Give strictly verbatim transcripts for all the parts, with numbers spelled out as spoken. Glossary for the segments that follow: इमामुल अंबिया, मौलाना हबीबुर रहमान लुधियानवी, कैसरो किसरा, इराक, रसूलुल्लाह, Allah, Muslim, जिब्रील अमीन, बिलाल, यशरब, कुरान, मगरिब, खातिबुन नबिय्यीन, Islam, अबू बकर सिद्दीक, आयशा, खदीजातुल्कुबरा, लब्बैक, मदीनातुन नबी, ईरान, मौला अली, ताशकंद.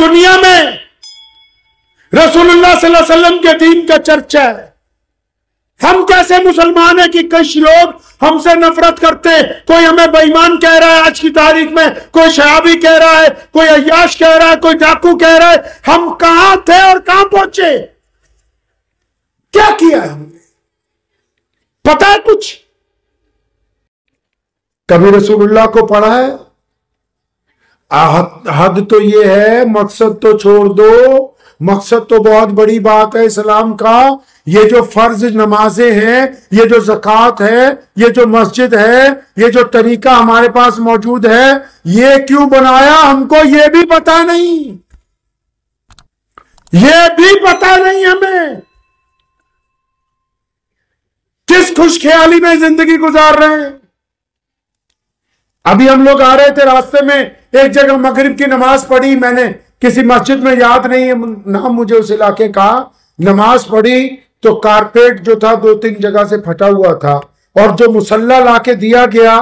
दुनिया में रसूलुल्लाह सल्लल्लाहु अलैहि वसल्लम के दीन का चर्चा है। हम कैसे मुसलमान हैं कि कुछ लोग हमसे नफरत करते हैं, कोई हमें बेईमान कह रहा है आज की तारीख में, कोई शराबी कह रहा है, कोई अय्याश कह रहा है, कोई डाकू कह रहा है। हम कहां थे और कहां पहुंचे? क्या किया हमने? पता है कुछ? कभी रसूलुल्लाह को पढ़ा है? आहद, हद तो ये है, मकसद तो छोड़ दो, मकसद तो बहुत बड़ी बात है इस्लाम का। ये जो फर्ज नमाजें हैं, ये जो ज़कात है, ये जो मस्जिद है, ये जो तरीका हमारे पास मौजूद है, ये क्यों बनाया हमको ये भी पता नहीं, ये भी पता नहीं हमें। किस खुशख्याली में जिंदगी गुजार रहे हैं। अभी हम लोग आ रहे थे, रास्ते में एक जगह मगरिब की नमाज पढ़ी मैंने, किसी मस्जिद में, याद नहीं है नाम मुझे उस इलाके का, नमाज पढ़ी तो कारपेट जो था दो तीन जगह से फटा हुआ था, और जो मुसल्ला लाके दिया गया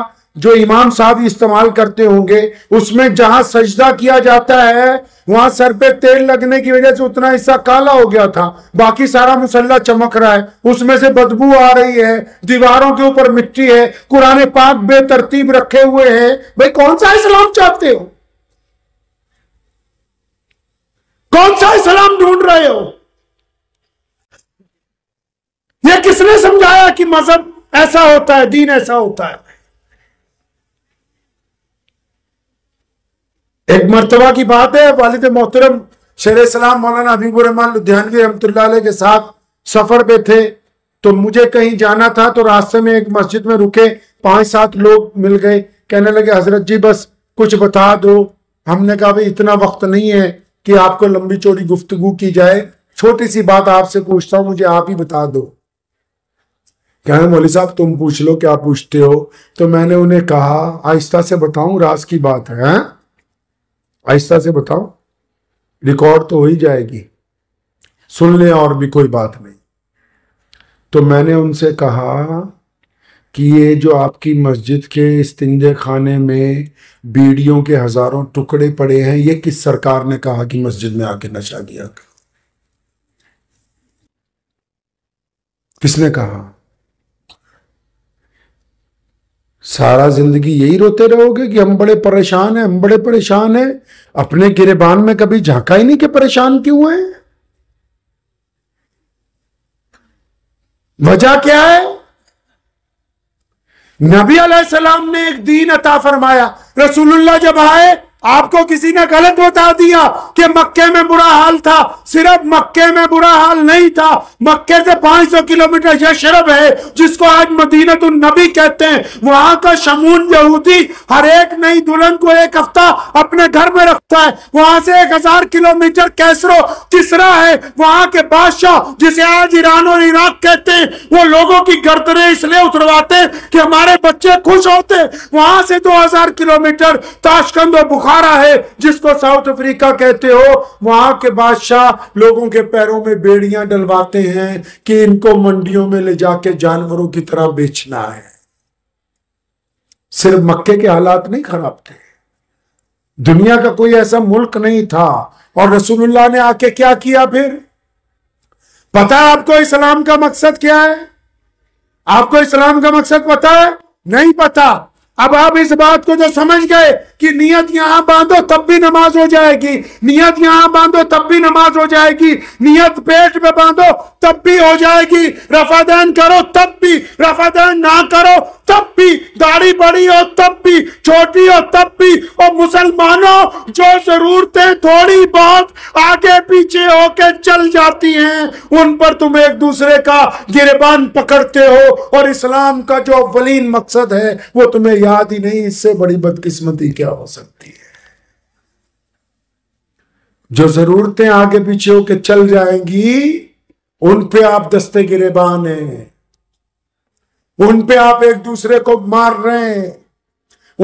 जो इमाम साहब इस्तेमाल करते होंगे, उसमें जहां सजदा किया जाता है वहां सर पे तेल लगने की वजह से उतना हिस्सा काला हो गया था, बाकी सारा मुसल्ला चमक रहा है, उसमें से बदबू आ रही है, दीवारों के ऊपर मिट्टी है, कुरान पाक बेतरतीब रखे हुए हैं। भाई कौन सा इस्लाम चाहते हो? कौन सा इस्लाम ढूंढ रहे हो? ये किसने समझाया कि मजहब ऐसा होता है, दीन ऐसा होता है? एक मर्तबा की बात है, वालिद मोहतरम शेर सलाम मौलाना हबीबुर रहमान लुधियानवी रहमतुल्लाह अलैह के साथ सफर पे थे, तो मुझे कहीं जाना था, तो रास्ते में एक मस्जिद में रुके, पांच सात लोग मिल गए, कहने लगे हजरत जी बस कुछ बता दो। हमने कहा भाई इतना वक्त नहीं है कि आपको लंबी चौड़ी गुफ्तगू की जाए, छोटी सी बात आपसे पूछता हूं, मुझे आप ही बता दो। कहने मौली साहब तुम पूछ लो, क्या पूछते हो? तो मैंने उन्हें कहा आहिस्ता से बताऊं, राज की बात है, है? आहिस्ता से बताओ, रिकॉर्ड तो हो ही जाएगी, सुन ले और भी कोई बात नहीं। तो मैंने उनसे कहा कि ये जो आपकी मस्जिद के इस्तिंजे खाने में बीड़ियों के हजारों टुकड़े पड़े हैं, ये किस सरकार ने कहा कि मस्जिद में आके नशा किया? किसने कहा? सारा जिंदगी यही रोते रहोगे कि हम बड़े परेशान हैं, हम बड़े परेशान हैं। अपने गिरेबान में कभी झांका ही नहीं कि परेशान क्यों हैं? वजह क्या है? नबी अलैहिस्सलाम ने एक दीन अता फरमाया, रसूलुल्लाह जब आए आपको किसी ने गलत बता दिया कि मक्के में बुरा हाल था। सिर्फ मक्के में बुरा हाल नहीं था, मक्के से पाँच सौ किलोमीटर यशरब है जिसको आज मदीनातुन नबी कहते हैं, वहां का शमून यहूदी हर एक नई दुल्हन को एक हफ्ता अपने घर में रखता है। वहां से एक हजार किलोमीटर कैसरो किसरा है, वहां के बादशाह जिसे आज ईरान और इराक कहते हैं, वो लोगों की गर्दनें इसलिए उतरवाते कि हमारे बच्चे खुश होते। वहां से दो हजार किलोमीटर ताशकंद और बुखार है जिसको साउथ अफ्रीका कहते हो, वहां के बादशाह लोगों के पैरों में बेड़ियां डलवाते हैं कि इनको मंडियों में ले जाके जानवरों की तरह बेचना है। सिर्फ मक्के के हालात नहीं खराब थे, दुनिया का कोई ऐसा मुल्क नहीं था। और रसूलुल्लाह ने आके क्या किया फिर? पता है आपको इस्लाम का मकसद क्या है? आपको इस्लाम का मकसद पता है? नहीं पता। अब आप इस बात को जो समझ गए कि नियत यहां बांधो तब भी नमाज हो जाएगी, नियत यहां बांधो तब भी नमाज हो जाएगी, नियत पेट में बांधो तब भी हो जाएगी, रफादान करो तब भी, रफादान ना करो तब भी, दाढ़ी बड़ी हो तब भी, छोटी हो तब भी। और मुसलमानों जो जरूरतें थोड़ी बहुत आगे पीछे होकर चल जाती हैं, उन पर तुम एक दूसरे का गिरेबान पकड़ते हो, और इस्लाम का जो अव्वलीन मकसद है वो तुम्हें याद ही नहीं। इससे बड़ी बदकिस्मती क्या हो सकती है? जो जरूरतें आगे पीछे होकर चल जाएंगी उन पे आप दस्ते गिरेबान हैं, उन पे आप एक दूसरे को मार रहे हैं,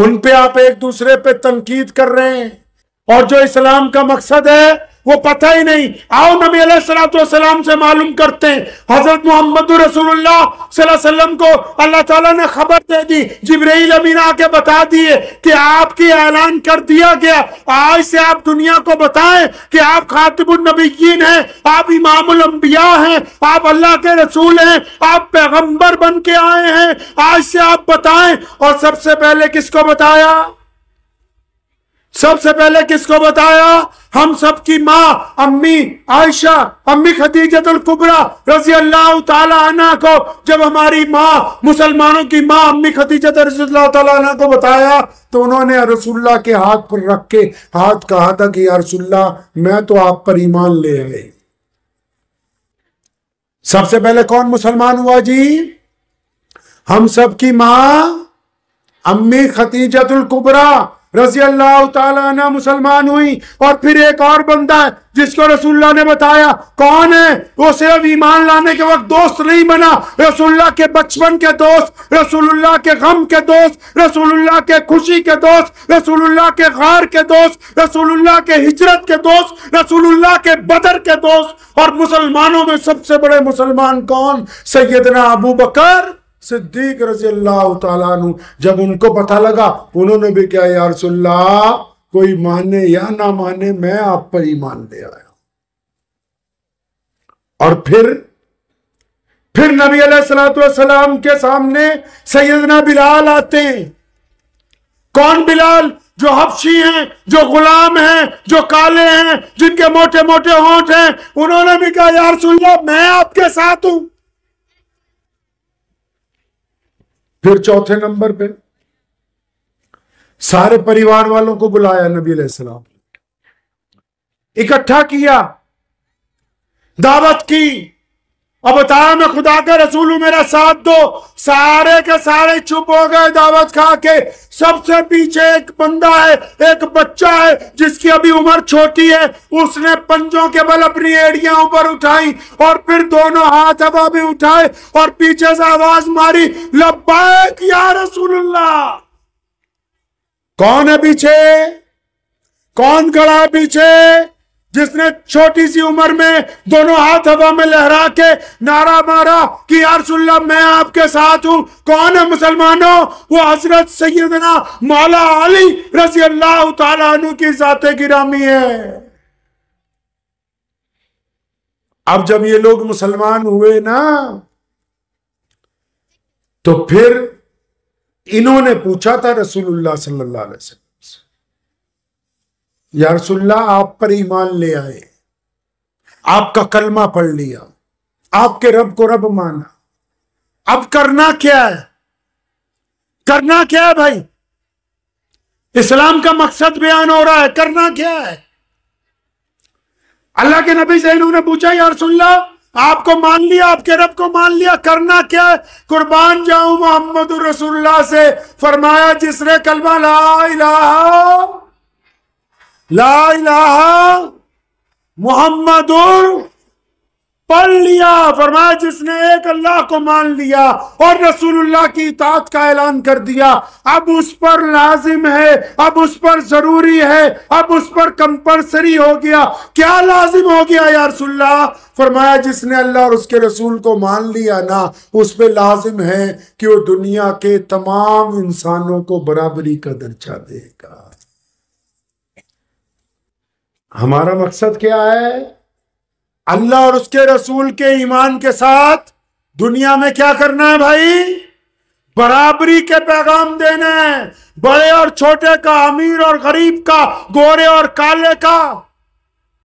उन पे आप एक दूसरे पे तनकीद कर रहे हैं। और जो इस्लाम का मकसद है वो पता ही नहीं। आओ नबी अलैहिस्सलाम से मालूम करते हैं। हजरत मोहम्मद रसूलुल्लाह सल्लल्लाहु अलैहि वसल्लम को अल्लाह ताला ने खबर दे दी, जिब्रील अमीन आके बता दिए कि आपकी ऐलान कर दिया गया, आज से आप दुनिया को बताएं कि आप खातिबुन नबिय्यीन हैं, आप इमामुल अंबिया हैं, आप अल्लाह के रसूल हैं, आप पैगम्बर बन के आए हैं, आज से आप बताएं। और सबसे पहले किसको बताया? सबसे पहले किसको बताया? हम सब की माँ अम्मी आयशा, अम्मी खदीजातुल्कुबरा रजी अल्लाह ताला अन्हा को, जब हमारी माँ मुसलमानों की माँ अम्मी खदीजा रजी अल्लाह ताला अन्हा को बताया तो उन्होंने रसूलुल्लाह के हाथ पर रख के हाथ कहा था कि या रसूलुल्लाह, मैं तो आप पर ईमान ले आए। सबसे पहले कौन मुसलमान हुआ जी? हम सब की माँ अम्मी खदीजातुल्कुबरा रज़ी अल्लाह ताला अन्हा मुसलमान हुई। और फिर एक और बंदा है जिसको रसूलुल्लाह ने बताया, कौन है वो? सिर्फ ईमान लाने के वक्त दोस्त नहीं बना, रसूलुल्लाह के बचपन के दोस्त, रसूलुल्लाह के गम के दोस्त, रसूलुल्लाह के खुशी के दोस्त, रसूलुल्लाह के ग़ार के दोस्त, रसूलुल्लाह के हिजरत के दोस्त, रसूलुल्लाह के बदर के दोस्त। और मुसलमानों में सबसे बड़े मुसलमान कौन? सैयदना अबू बकर सिद्दीक रज़ी अल्लाह ताला अन्हु। जब उनको पता लगा उन्होंने भी क्या, या रसूलुल्लाह, कोई माने या ना माने, मैं आप पर ईमान ले आया। और फिर फिर नबी अलैहिस्सलाम के सामने सैयदना बिलाल आते हैं। कौन बिलाल? जो हबशी हैं, जो गुलाम हैं, जो काले हैं, जिनके मोटे मोटे होंठ हैं। उन्होंने भी कहा, या रसूलुल्लाह, मैं आपके साथ हूं। फिर चौथे नंबर पे सारे परिवार वालों को बुलाया नबी अलैहिस्सलाम, इकट्ठा किया, दावत की और बताया, मैं खुदा का रसूल हूं, मेरा साथ दो। सारे के सारे चुप हो गए दावत खा के। सबसे पीछे एक बंदा है, एक बच्चा है जिसकी अभी उम्र छोटी है। उसने पंजों के बल अपनी एड़ियां ऊपर उठाई और फिर दोनों हाथ हवा में उठाए और पीछे से आवाज मारी, लब्बैक या रसूलुल्लाह। कौन है पीछे? कौन खड़ा है पीछे जिसने छोटी सी उम्र में दोनों हाथ हवा में लहरा के नारा मारा कि या रसूलुल्लाह, मैं आपके साथ हूं? कौन है मुसलमानों? वो हजरत सैयदना मौला अली रजी अल्लाह ताला अन्हु की जाते गिरामी है। अब जब ये लोग मुसलमान हुए ना, तो फिर इन्होंने पूछा था रसूलुल्लाह सल्लल्लाहु अलैहि वसल्लम, या रसूलुल्लाह, आप पर ईमान ले आए, आपका कलमा पढ़ लिया, आपके रब को रब माना, अब करना क्या है? करना क्या है भाई? इस्लाम का मकसद बयान हो रहा है, करना क्या है? अल्लाह के नबी से इन्होंने पूछा, या रसूलुल्लाह, आपको मान लिया, आपके रब को मान लिया, करना क्या है? कुर्बान जाऊं मोहम्मद रसूलुल्लाह से, फरमाया, जिसने कलमा ला इलाहा ला इलाहा मुहम्मदुर पढ़ लिया, फरमाया, जिसने एक अल्लाह को मान लिया और रसूलुल्लाह की इताअत का ऐलान कर दिया, अब उस पर लाजिम है, अब उस पर जरूरी है, अब उस पर कंपलसरी हो गया। क्या लाजिम हो गया या रसूलुल्लाह? फरमाया, जिसने अल्लाह और उसके रसूल को मान लिया ना, उस पर लाजिम है कि वो दुनिया के तमाम इंसानों को बराबरी का दर्जा देगा। हमारा मकसद क्या है? अल्लाह और उसके रसूल के ईमान के साथ दुनिया में क्या करना है भाई? बराबरी के पैगाम देने हैं, बड़े और छोटे का, अमीर और गरीब का, गोरे और काले का।